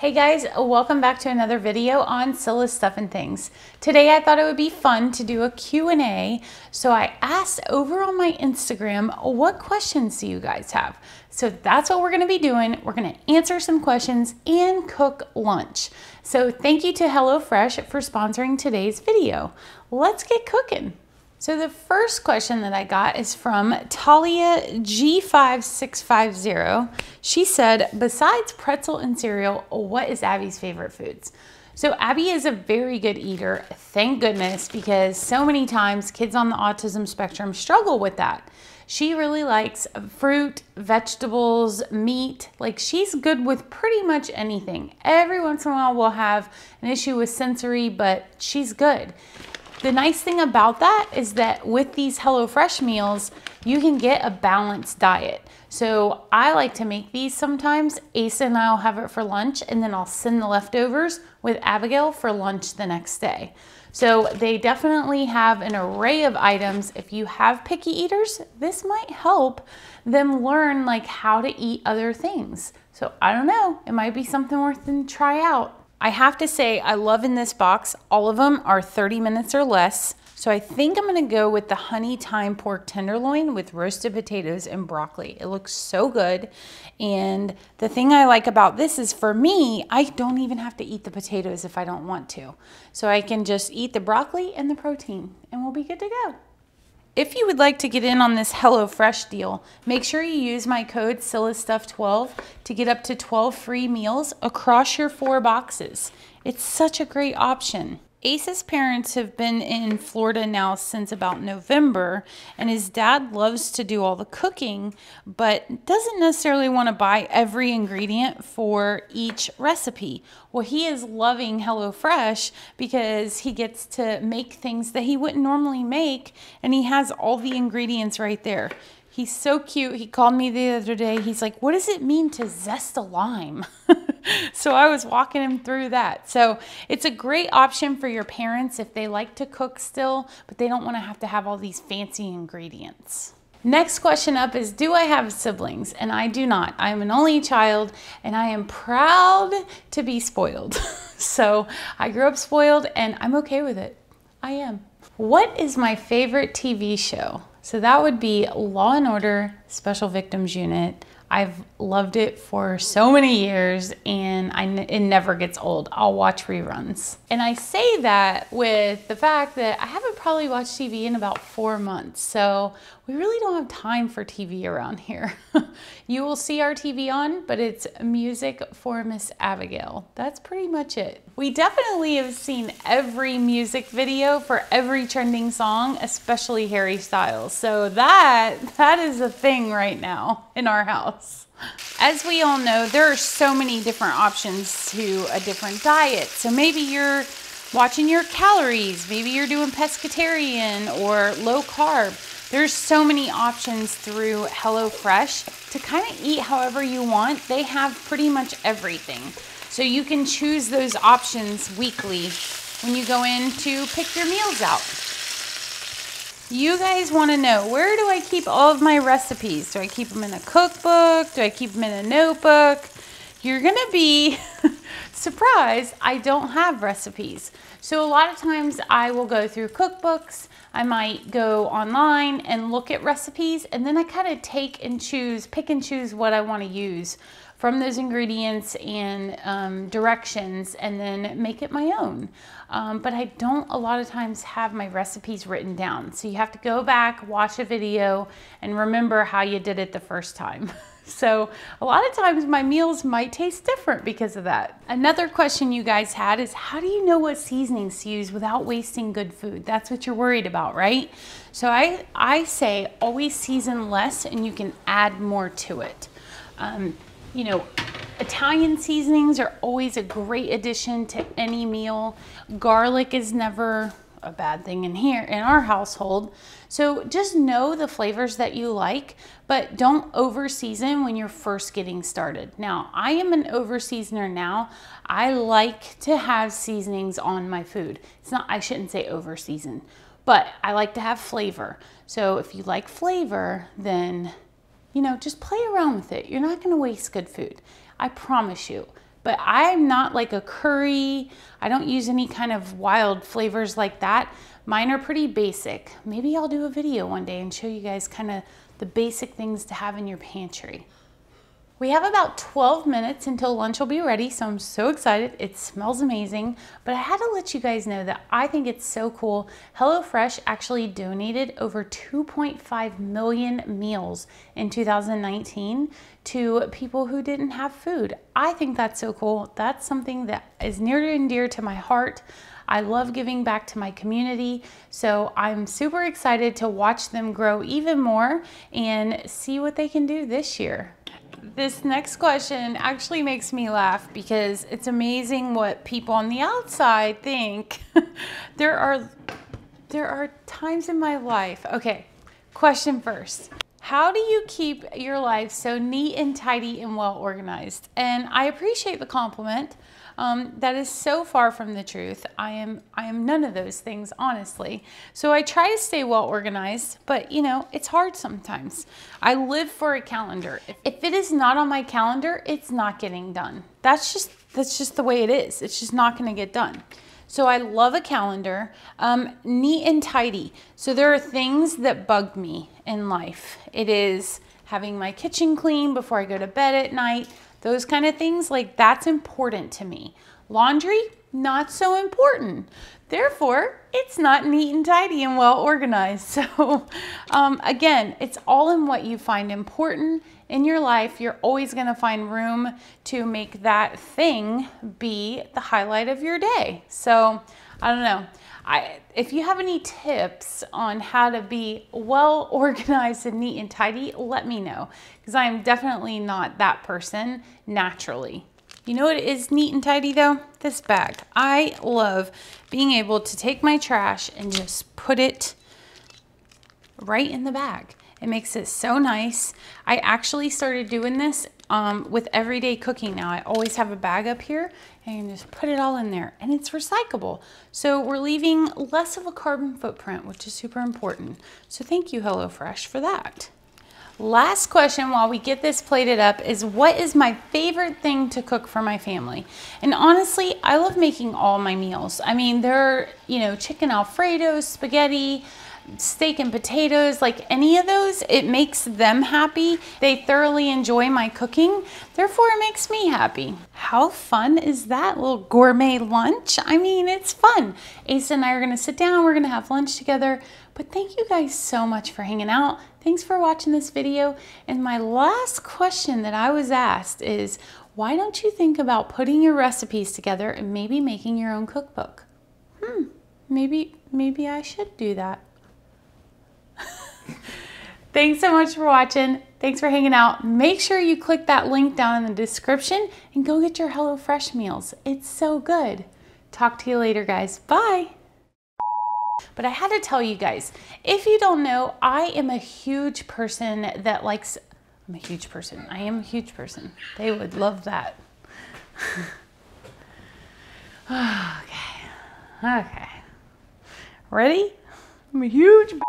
Hey guys, welcome back to another video on Cilla Stuff and Things. Today I thought it would be fun to do a Q&A, so I asked over on my Instagram, what questions do you guys have? So that's what we're gonna be doing. We're gonna answer some questions and cook lunch. So thank you to HelloFresh for sponsoring today's video. Let's get cooking. So the first question that I got is from Talia G5650. She said, besides pretzel and cereal, what is Abby's favorite foods? So Abby is a very good eater, thank goodness, because so many times kids on the autism spectrum struggle with that. She really likes fruit, vegetables, meat. Like, she's good with pretty much anything. Every once in a while we'll have an issue with sensory, but she's good. The nice thing about that is that with these HelloFresh meals, you can get a balanced diet. So I like to make these sometimes. Asa and I'll have it for lunch, and then I'll send the leftovers with Abigail for lunch the next day. So they definitely have an array of items. If you have picky eaters, this might help them learn like how to eat other things. So I don't know, it might be something worth them to try out. I have to say, I love in this box, all of them are 30 minutes or less. So I think I'm gonna go with the honey thyme pork tenderloin with roasted potatoes and broccoli. It looks so good. And the thing I like about this is, for me, I don't even have to eat the potatoes if I don't want to. So I can just eat the broccoli and the protein and we'll be good to go. If you would like to get in on this HelloFresh deal, make sure you use my code CILLASSTUFF12 to get up to 12 free meals across your 4 boxes. It's such a great option. Asa's parents have been in Florida now since about November, and his dad loves to do all the cooking, but doesn't necessarily want to buy every ingredient for each recipe. Well, he is loving HelloFresh because he gets to make things that he wouldn't normally make, and he has all the ingredients right there. He's so cute. He called me the other day. He's like, what does it mean to zest a lime? So I was walking him through that. So it's a great option for your parents if they like to cook still, but they don't want to have all these fancy ingredients. Next question up is, do I have siblings? And I do not. I'm an only child, and I am proud to be spoiled. So I grew up spoiled, and I'm okay with it. I am. What is my favorite TV show? So that would be Law and Order Special Victims Unit. I've loved it for so many years, and it never gets old. I'll watch reruns. And I say that with the fact that I haven't probably watched TV in about 4 months, so we really don't have time for TV around here. You will see our TV on, but it's music for Miss Abigail. That's pretty much it. We definitely have seen every music video for every trending song, especially Harry Styles. So that is a thing right now in our house. As we all know, there are so many different options to a different diet. So maybe you're watching your calories, maybe you're doing pescatarian or low carb. There's so many options through HelloFresh to kind of eat however you want. They have pretty much everything. So you can choose those options weekly when you go in to pick your meals out. You guys want to know, where do I keep all of my recipes? Do I keep them in a cookbook? Do I keep them in a notebook? You're going to be surprised. I don't have recipes. So a lot of times I will go through cookbooks. I might go online and look at recipes, and then I kind of pick and choose what I want to use from those ingredients and directions, and then make it my own. But I don't a lot of times have my recipes written down. So you have to go back, watch a video, and remember how you did it the first time. So a lot of times my meals might taste different because of that. Another question you guys had is, how do you know what seasonings to use without wasting good food? That's what you're worried about, right? So I say always season less and you can add more to it. You know, Italian seasonings are always a great addition to any meal. Garlic is never a bad thing in our household. So just know the flavors that you like, but don't over season when you're first getting started. Now, I am an over seasoner now. I like to have seasonings on my food. I shouldn't say over season, but I like to have flavor. So if you like flavor, then, you know, just play around with it. You're not gonna waste good food. I promise you. but I'm not like a curry. I don't use any kind of wild flavors like that. Mine are pretty basic. Maybe I'll do a video one day and show you guys kind of the basic things to have in your pantry. We have about 12 minutes until lunch will be ready, so I'm so excited. It smells amazing, but I had to let you guys know that I think it's so cool. HelloFresh actually donated over 2.5 million meals in 2019 to people who didn't have food. I think that's so cool. That's something that is near and dear to my heart. I love giving back to my community, so I'm super excited to watch them grow even more and see what they can do this year. This next question actually makes me laugh because it's amazing what people on the outside think. There are times in my life. Okay, question first. How do you keep your life so neat and tidy and well organized? And I appreciate the compliment. That is so far from the truth. I am none of those things, honestly. So I try to stay well organized, but you know, it's hard sometimes. I live for a calendar. If it is not on my calendar, it's not getting done. That's just the way it is. It's just not gonna get done. So I love a calendar, neat and tidy. So there are things that bug me in life. It is having my kitchen clean before I go to bed at night. Those kind of things, like that's important to me. Laundry, not so important. Therefore, it's not neat and tidy and well organized. So again, it's all in what you find important in your life. You're always gonna find room to make that thing be the highlight of your day. So I don't know. If you have any tips on how to be well organized and neat and tidy, let me know, because I am definitely not that person naturally. You know what is neat and tidy though? This bag. I love being able to take my trash and just put it right in the bag. It makes it so nice. I actually started doing this with everyday cooking now. I always have a bag up here and just put it all in there, and it's recyclable. So we're leaving less of a carbon footprint, which is super important. So thank you, HelloFresh, for that. Last question while we get this plated up is, what is my favorite thing to cook for my family? And honestly, I love making all my meals. I mean, there are, you know, chicken Alfredo, spaghetti, steak and potatoes, like any of those, it makes them happy. They thoroughly enjoy my cooking, therefore it makes me happy. How fun is that little gourmet lunch? I mean, it's fun. Asa and I are gonna sit down, we're gonna have lunch together, but thank you guys so much for hanging out. Thanks for watching this video. And my last question that I was asked is, why don't you think about putting your recipes together and maybe making your own cookbook? Maybe I should do that. Thanks so much for watching. Thanks for hanging out. Make sure you click that link down in the description and go get your HelloFresh meals. It's so good. Talk to you later, guys. Bye. But I had to tell you guys, if you don't know, I am a huge person. They would love that. Okay. Ready? I'm a huge bitch.